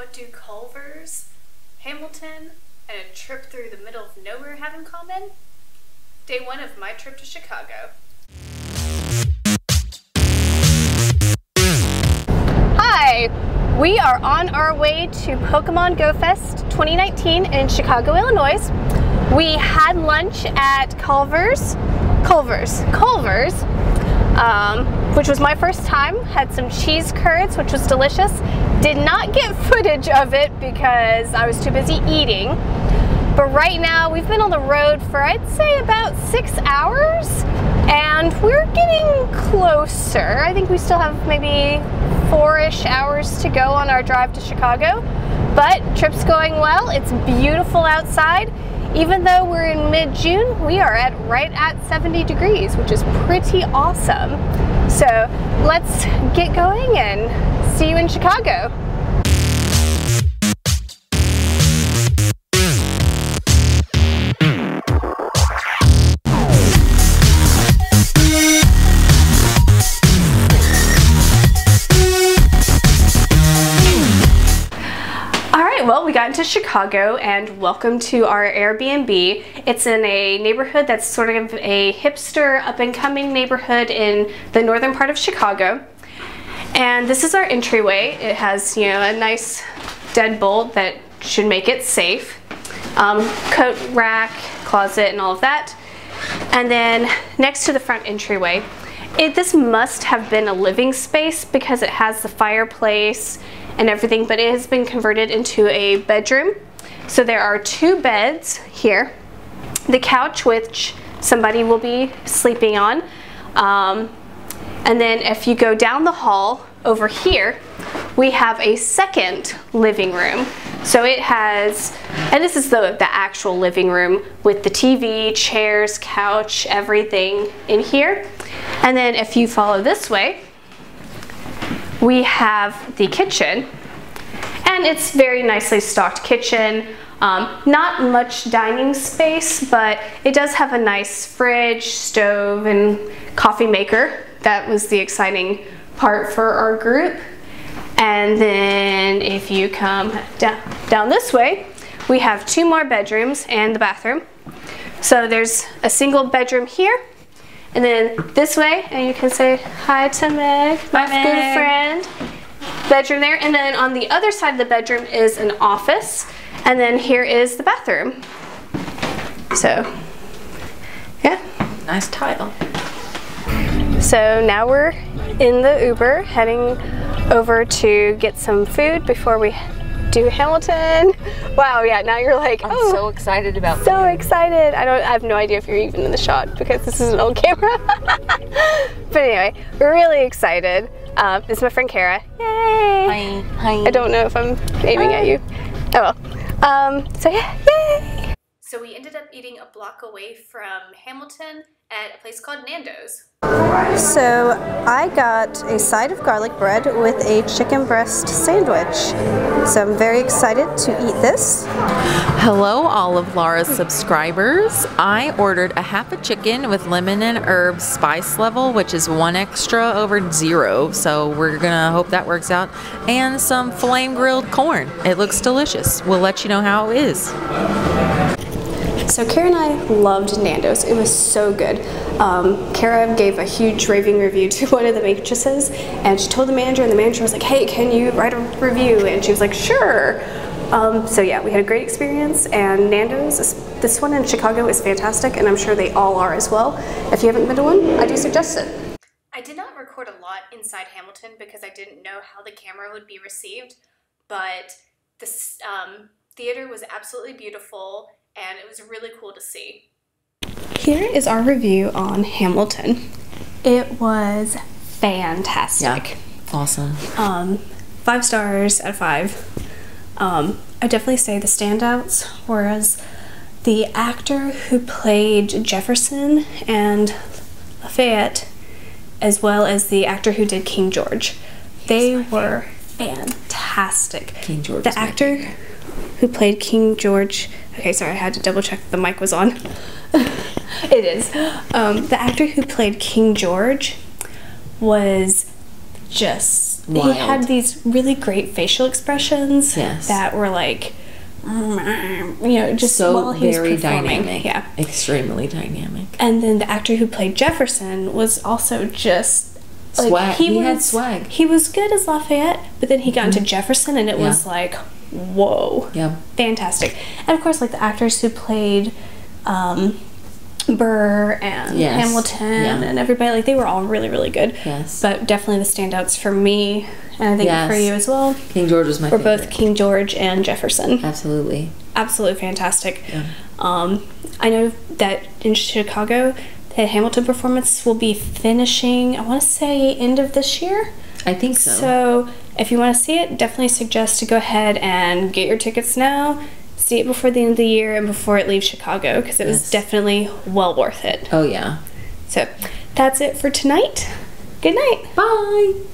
What do Culver's, Hamilton, and a trip through the middle of nowhere have in common? Day one of my trip to Chicago. Hi, we are on our way to Pokemon Go Fest 2019 in Chicago, Illinois. We had lunch at Culver's, which was my first time. Had some cheese curds, which was delicious. Did not get footage of it because I was too busy eating. But right now, we've been on the road for, I'd say, about 6 hours, and we're getting closer. I think we still have maybe 4-ish hours to go on our drive to Chicago, but trip's going well. It's beautiful outside. Even though we're in mid-June, we are at right at 70 degrees, which is pretty awesome. So let's get going and see you in Chicago. Well, we got into Chicago and welcome to our Airbnb. It's in a neighborhood that's sort of a hipster up-and-coming neighborhood in the northern part of Chicago. And this is our entryway. It has, you know, a nice deadbolt that should make it safe. Coat rack, closet, and all of that. And then next to the front entryway, this must have been a living space because it has the fireplace and everything, but it has been converted into a bedroom. So there are 2 beds here. The couch, which somebody will be sleeping on. And then if you go down the hall over here, we have a second living room. So it has, and this is the actual living room with the TV, chairs, couch, everything in here. And then if you follow this way, we have the kitchen, and it's very nicely stocked kitchen. Not much dining space, but it does have a nice fridge, stove, and coffee maker. That was the exciting part for our group. And then if you come down this way, we have 2 more bedrooms and the bathroom. So there's a single bedroom here. And then this way, and you can say hi to Meg, my good friend. Bedroom there, and then on the other side of the bedroom is an office, and then here is the bathroom. So, yeah. Nice title. So now we're in the Uber, heading over to get some food before we do Hamilton. Wow, yeah, now you're like, oh, I'm so excited about this. So excited. I have no idea if you're even in the shot because this is an old camera. But anyway, we're really excited. This is my friend Kara. Yay! Hi. Hi. I don't know if I'm aiming at you. Oh well. So yeah, yay! So we ended up eating a block away from Hamilton at a place called Nando's. So I got a side of garlic bread with a chicken breast sandwich. So I'm very excited to eat this. Hello all of Laura's subscribers. I ordered a half a chicken with lemon and herb spice level, which is 1 extra over 0. So we're gonna hope that works out. And some flame grilled corn. It looks delicious. We'll let you know how it is. So Kara and I loved Nando's. It was so good. Kara gave a huge raving review to one of the waitresses, and she told the manager, and the manager was like, hey, can you write a review? And she was like, sure. So yeah, we had a great experience, and Nando's, this one in Chicago is fantastic, and I'm sure they all are as well. If you haven't been to one, I do suggest it. I did not record a lot inside Hamilton because I didn't know how the camera would be received, but this theater was absolutely beautiful. And it was really cool to see. Here is our review on Hamilton. It was fantastic. Yeah, awesome. 5 stars out of 5. I definitely say the standouts was the actor who played Jefferson and Lafayette, as well as the actor who did King George. They were fantastic. King George. The actor who played King George. Okay, sorry, I had to double check the mic was on. It is. The actor who played King George was just Wild. They had these really great facial expressions that were like, just so while he very was performing. Dynamic. Yeah, extremely dynamic. And then the actor who played Jefferson was also just like, swag. He had swag. He was good as Lafayette, but then he got into Jefferson, and it was like, whoa, fantastic. And of course, like the actors who played Burr and Hamilton and everybody, like they were all really, really good. Yes, but definitely the standouts for me, and I think for you as well. King George was my favorite. Both King George and Jefferson. Absolutely, absolutely fantastic. Yeah. I know that in Chicago, the Hamilton performance will be finishing, I want to say, end of this year. I think so. So if you want to see it, definitely suggest to go ahead and get your tickets now. See it before the end of the year and before it leaves Chicago, because it was definitely well worth it. Oh yeah. So that's it for tonight. Good night. Bye.